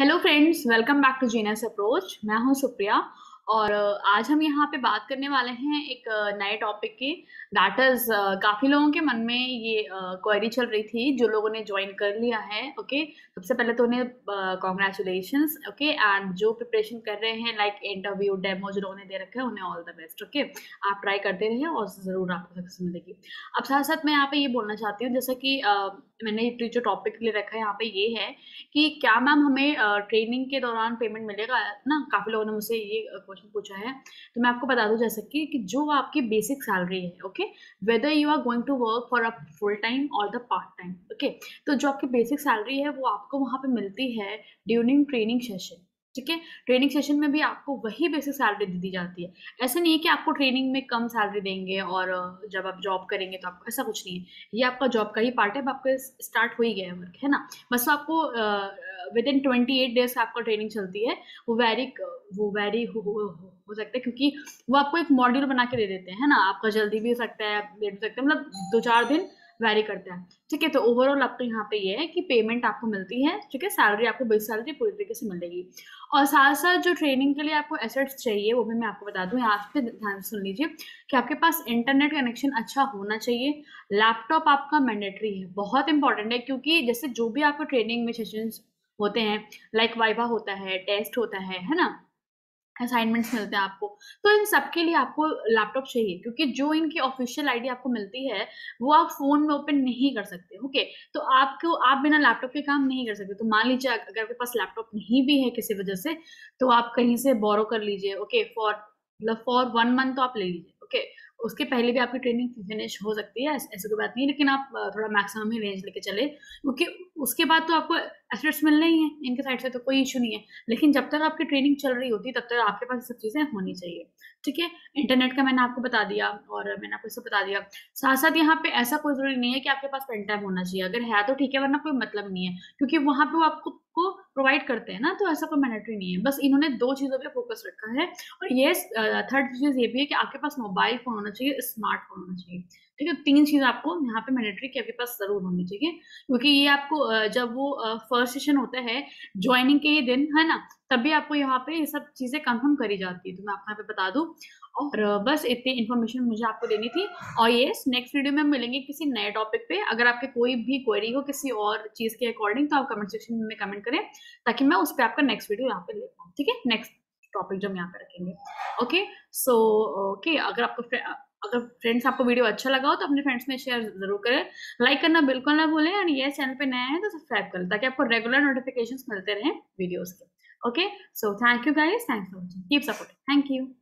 Hello friends, welcome back to genius approach. मैं हूं सुप्रिया और आज हम यहां पे बात करने वाले हैं एक नए टॉपिक की। दैट इज़ काफ़ी लोगों के मन में ये क्वेरी चल रही थी जो लोगों ने ज्वाइन कर लिया है। ओके, सबसे पहले तो उन्हें कॉन्ग्रेचुलेशंस। ओके, एंड जो प्रिपरेशन कर रहे हैं लाइक इंटरव्यू डेमो जो लोगों ने दे रखा है उन्हें ऑल द बेस्ट। ओके, आप ट्राई करते रहिए और ज़रूर आपको सक्सेस मिलेगी। अब साथ साथ मैं यहाँ पे ये बोलना चाहती हूँ, जैसा कि मैंने जो टॉपिक ले रखा है यहाँ पे ये है कि क्या मैम हमें ट्रेनिंग के दौरान पेमेंट मिलेगा ना। काफ़ी लोगों ने मुझसे ये क्वेश्चन पूछा है, तो मैं आपको बता दूं जैसे कि जो आपकी बेसिक सैलरी है, okay, whether you are going to work for a full time और द पार्ट टाइम। ओके, तो जो आपकी बेसिक सैलरी है वो आपको वहाँ पे मिलती है ड्यूरिंग ट्रेनिंग सेशन। ठीक है, ट्रेनिंग सेशन में भी आपको वही बेसिक सैलरी दी जाती है। ऐसा नहीं है कि आपको ट्रेनिंग में कम सैलरी देंगे और जब आप जॉब करेंगे तो आपको, ऐसा कुछ नहीं है। ये आपका जॉब का ही पार्ट है, आपका स्टार्ट हो ही गया है वर्क, है ना। बस आपको विद इन 28 डेज आपका ट्रेनिंग चलती है। वो वेरी हो सकता है क्योंकि वो आपको एक मॉड्यूल बना के दे देते हैं, है ना। आपका जल्दी भी हो सकता है, लेट भी सकता है, मतलब 2-4 दिन वेरी करता है। ठीक है, तो ओवरऑल आपको यहाँ पे ये है कि पेमेंट आपको मिलती है। ठीक है, सैलरी आपको बेस सैलरी पूरी तरीके से मिलेगी। और साथ साथ जो ट्रेनिंग के लिए आपको एसेट्स चाहिए वो भी मैं आपको बता दूँ। यहाँ पे ध्यान सुन लीजिए कि आपके पास इंटरनेट कनेक्शन अच्छा होना चाहिए। लैपटॉप आपका मैंडेटरी है, बहुत इंपॉर्टेंट है, क्योंकि जैसे जो भी आपको ट्रेनिंग में सेशंस होते हैं लाइक वाइवा होता है, टेस्ट होता है ना, असाइनमेंट्स मिलते हैं आपको, तो इन सब के लिए आपको लैपटॉप चाहिए, क्योंकि जो इनकी ऑफिशियल आईडी आपको मिलती है वो आप फ़ोन में ओपन नहीं कर सकते। ओके, तो आपको आप बिना लैपटॉप के काम नहीं कर सकते। तो मान लीजिए अगर आपके पास लैपटॉप नहीं भी है किसी वजह से, तो आप कहीं से बोरो कर लीजिए। ओके, फॉर 1 मंथ तो आप ले लीजिए। ओके, उसके पहले भी आपकी ट्रेनिंग फिनिश हो सकती है, ऐसी कोई बात नहीं, लेकिन आप थोड़ा मैक्सिमम ही रेंज लेके चले, क्योंकि उसके बाद तो आपको एसेट्स मिलने ही हैं इनके साइड से, तो कोई इशू नहीं है। लेकिन जब तक आपकी ट्रेनिंग चल रही होती तब तक आपके पास सब चीज़ें होनी चाहिए। ठीक है, इंटरनेट का मैंने आपको बता दिया और मैंने आपको इससे बता दिया। साथ साथ यहाँ पे ऐसा कोई जरूरी नहीं है कि आपके पास पेन टाइम होना चाहिए। अगर है तो ठीक है, वरना कोई मतलब नहीं है, क्योंकि वहाँ पे वो आपको प्रोवाइड करते हैं ना, तो ऐसा कोई मैंडेटरी नहीं है। बस इन्होंने 2 चीज़ों पे फोकस रखा है। और ये थर्ड चीज़ ये भी है कि आपके पास मोबाइल फ़ोन होना चाहिए, स्मार्टफोन होना चाहिए। ठीक है, 3 चीज़ आपको यहाँ पे मैंडेटरी की आपके पास ज़रूर होनी चाहिए, क्योंकि ये आपको जब वो फर्स्ट सेशन होता है ज्वाइनिंग के ही दिन, है ना, तभी आपको यहाँ पे ये सब चीज़ें कंफर्म करी जाती है। तो मैं आपको यहाँ पे बता दूँ, और बस इतनी इन्फॉर्मेशन मुझे आपको देनी थी। और ये नेक्स्ट वीडियो में मिलेंगे किसी नए टॉपिक पे। अगर आपके कोई भी क्वेरी हो किसी और चीज़ के अकॉर्डिंग, तो आप कमेंट सेक्शन में कमेंट करें, ताकि मैं उस पर आपका नेक्स्ट वीडियो यहाँ पे ले पाऊँ। ठीक है, नेक्स्ट टॉपिक जो हम यहाँ पे रखेंगे। ओके, सो ओके, अगर फ्रेंड्स आपको वीडियो अच्छा लगा हो तो अपने फ्रेंड्स में शेयर जरूर करें, लाइक करना बिल्कुल ना भूलें, और ये चैनल पर नया है तो सब्सक्राइब करें, ताकि आपको रेगुलर नोटिफिकेशन मिलते रहें वीडियोज़ के। Okay, so thank you guys, thanks for watching, keep supporting, thank you.